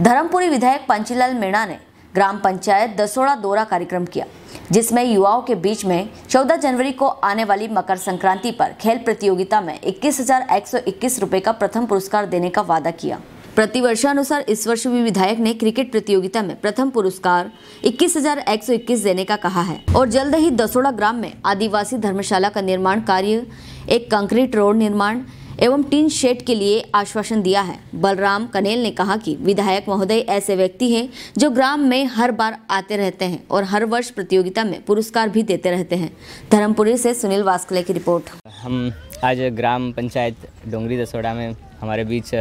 धरमपुरी विधायक पंचीलाल मीणा ने ग्राम पंचायत दसोड़ा दौरा कार्यक्रम किया, जिसमें युवाओं के बीच में 14 जनवरी को आने वाली मकर संक्रांति पर खेल प्रतियोगिता में 21,121 रुपये का प्रथम पुरस्कार देने का वादा किया। प्रतिवर्षानुसार इस वर्ष भी विधायक ने क्रिकेट प्रतियोगिता में प्रथम पुरस्कार 21,121 देने का कहा है और जल्द ही दसोड़ा ग्राम में आदिवासी धर्मशाला का निर्माण कार्य, एक कंक्रीट रोड निर्माण एवं टीन शेड के लिए आश्वासन दिया है। बलराम कनेल ने कहा कि विधायक महोदय ऐसे व्यक्ति हैं जो ग्राम में हर बार आते रहते हैं और हर वर्ष प्रतियोगिता में पुरस्कार भी देते रहते हैं। धर्मपुरी से सुनील वास्कले की रिपोर्ट। हम आज ग्राम पंचायत डोंगरी दसोड़ा में हमारे बीच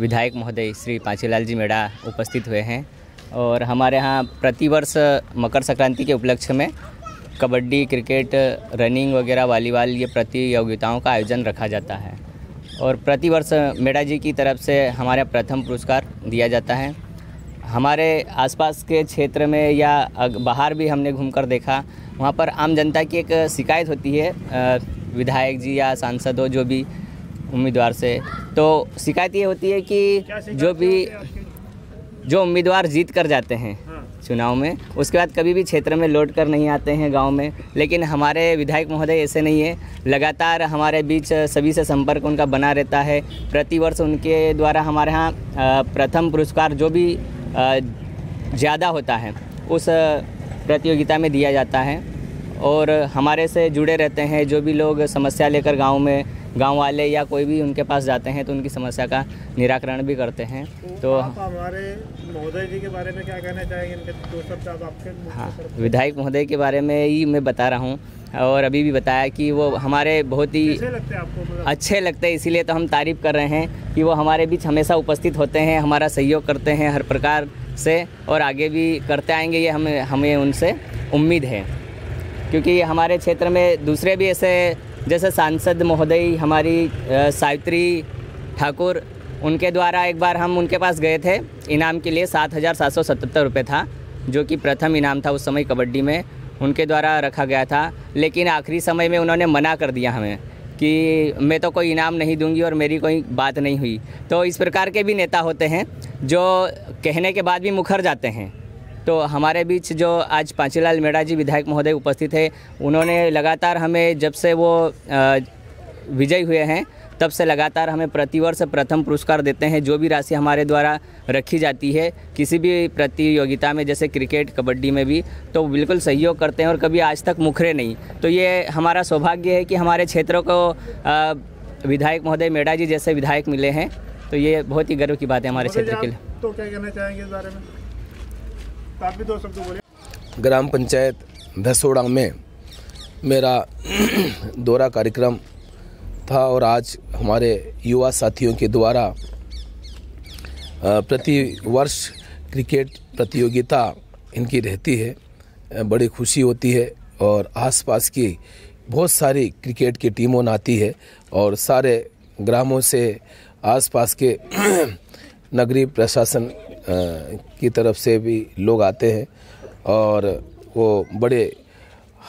विधायक महोदय श्री पंचीलाल जी मीणा उपस्थित हुए हैं और हमारे यहाँ प्रतिवर्ष मकर संक्रांति के उपलक्ष्य में कबड्डी, क्रिकेट, रनिंग वगैरह, वॉलीबॉल ये प्रतियोगिताओं का आयोजन रखा जाता है और प्रतिवर्ष मेडा जी की तरफ से हमारा प्रथम पुरस्कार दिया जाता है। हमारे आसपास के क्षेत्र में या बाहर भी हमने घूमकर देखा, वहाँ पर आम जनता की एक शिकायत होती है विधायक जी या सांसद हो जो भी उम्मीदवार से, तो शिकायत ये होती है कि जो उम्मीदवार जीत कर जाते हैं चुनाव में, उसके बाद कभी भी क्षेत्र में लौट कर नहीं आते हैं गांव में। लेकिन हमारे विधायक महोदय ऐसे नहीं है, लगातार हमारे बीच सभी से संपर्क उनका बना रहता है। प्रतिवर्ष उनके द्वारा हमारे यहाँ प्रथम पुरस्कार जो भी ज़्यादा होता है उस प्रतियोगिता में दिया जाता है और हमारे से जुड़े रहते हैं। जो भी लोग समस्या लेकर गाँव में, गांव वाले या कोई भी उनके पास जाते हैं तो उनकी समस्या का निराकरण भी करते हैं। तो आप हमारे महोदय जी के बारे में क्या कहना चाहेंगे? इनके दो शब्द आप आपके। हाँ, विधायक महोदय के बारे में ही मैं बता रहा हूँ और अभी भी बताया कि वो हमारे बहुत ही अच्छे लगते हैं, इसीलिए तो हम तारीफ़ कर रहे हैं कि वो हमारे बीच हमेशा उपस्थित होते हैं, हमारा सहयोग करते हैं हर प्रकार से और आगे भी करते आएँगे, ये हमें उनसे उम्मीद है। क्योंकि हमारे क्षेत्र में दूसरे भी ऐसे जैसे सांसद महोदय हमारी सावित्री ठाकुर, उनके द्वारा एक बार हम उनके पास गए थे इनाम के लिए, 7,777 रुपये था जो कि प्रथम इनाम था उस समय कबड्डी में उनके द्वारा रखा गया था। लेकिन आखिरी समय में उन्होंने मना कर दिया हमें कि मैं तो कोई इनाम नहीं दूंगी और मेरी कोई बात नहीं हुई। तो इस प्रकार के भी नेता होते हैं जो कहने के बाद भी मुखर जाते हैं। तो हमारे बीच जो आज पंचीलाल मीणा जी विधायक महोदय उपस्थित है, उन्होंने लगातार हमें जब से वो विजयी हुए हैं तब से लगातार हमें प्रतिवर्ष प्रथम पुरस्कार देते हैं। जो भी राशि हमारे द्वारा रखी जाती है किसी भी प्रतियोगिता में, जैसे क्रिकेट, कबड्डी में भी, तो बिल्कुल सहयोग करते हैं और कभी आज तक मुखरे नहीं। तो ये हमारा सौभाग्य है कि हमारे क्षेत्रों को विधायक महोदय मीणा जी जैसे विधायक मिले हैं, तो ये बहुत ही गर्व की बात है हमारे क्षेत्र के लिए। तो क्या कहना चाहेंगे इस बारे में? ग्राम पंचायत दसोड़ा में मेरा दौरा कार्यक्रम था और आज हमारे युवा साथियों के द्वारा प्रतिवर्ष क्रिकेट प्रतियोगिता इनकी रहती है, बड़ी खुशी होती है और आसपास की बहुत सारी क्रिकेट की टीमों आती है और सारे ग्रामों से आसपास के नगरीय प्रशासन की तरफ से भी लोग आते हैं और वो बड़े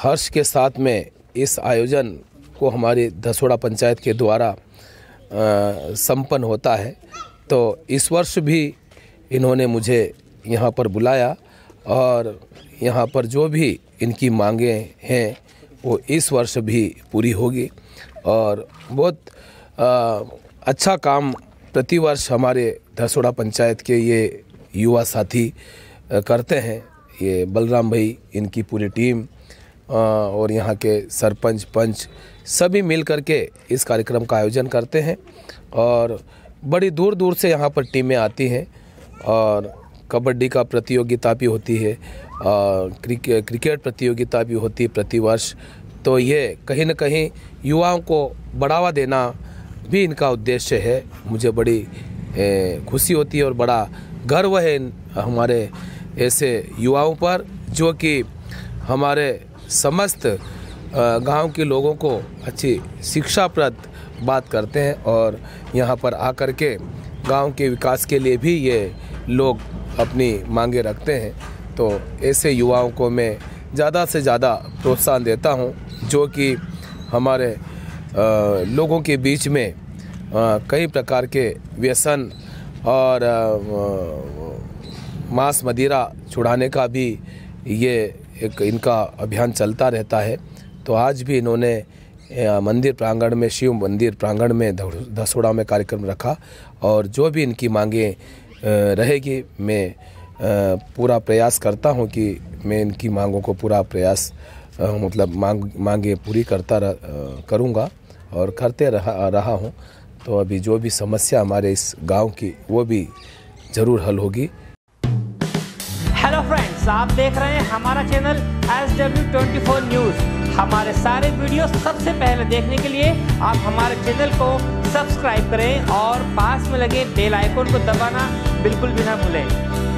हर्ष के साथ में इस आयोजन को हमारे दसोड़ा पंचायत के द्वारा संपन्न होता है। तो इस वर्ष भी इन्होंने मुझे यहाँ पर बुलाया और यहाँ पर जो भी इनकी मांगें हैं वो इस वर्ष भी पूरी होगी और बहुत अच्छा काम प्रतिवर्ष हमारे दसोड़ा पंचायत के ये युवा साथी करते हैं। ये बलराम भाई, इनकी पूरी टीम और यहाँ के सरपंच, पंच सभी मिल करके इस कार्यक्रम का आयोजन करते हैं और बड़ी दूर दूर से यहाँ पर टीमें आती हैं और कबड्डी का प्रतियोगिता भी होती है और क्रिकेट प्रतियोगिता भी होती है प्रतिवर्ष। तो ये कहीं न कहीं युवाओं को बढ़ावा देना भी इनका उद्देश्य है। मुझे बड़ी खुशी होती है और बड़ा गर्व है हमारे ऐसे युवाओं पर जो कि हमारे समस्त गांव के लोगों को अच्छी शिक्षाप्रद बात करते हैं और यहां पर आकर के गांव के विकास के लिए भी ये लोग अपनी मांगे रखते हैं। तो ऐसे युवाओं को मैं ज़्यादा से ज़्यादा प्रोत्साहन देता हूं जो कि हमारे लोगों के बीच में कई प्रकार के व्यसन और मांस मदिरा छुड़ाने का भी ये एक इनका अभियान चलता रहता है। तो आज भी इन्होंने मंदिर प्रांगण में, शिव मंदिर प्रांगण में दसोड़ा में कार्यक्रम रखा और जो भी इनकी मांगे रहेगी मैं पूरा प्रयास करता हूं कि मैं इनकी मांगों को पूरा प्रयास मतलब मांगे पूरी करता करूंगा और करते रहा हूं। तो अभी जो भी समस्या हमारे इस गांव की वो भी ज़रूर हल होगी। हेलो फ्रेंड्स, आप देख रहे हैं हमारा चैनल SW24 न्यूज़। हमारे सारे वीडियो सबसे पहले देखने के लिए आप हमारे चैनल को सब्सक्राइब करें और पास में लगे बेल आइकन को दबाना बिल्कुल भी ना भूलें।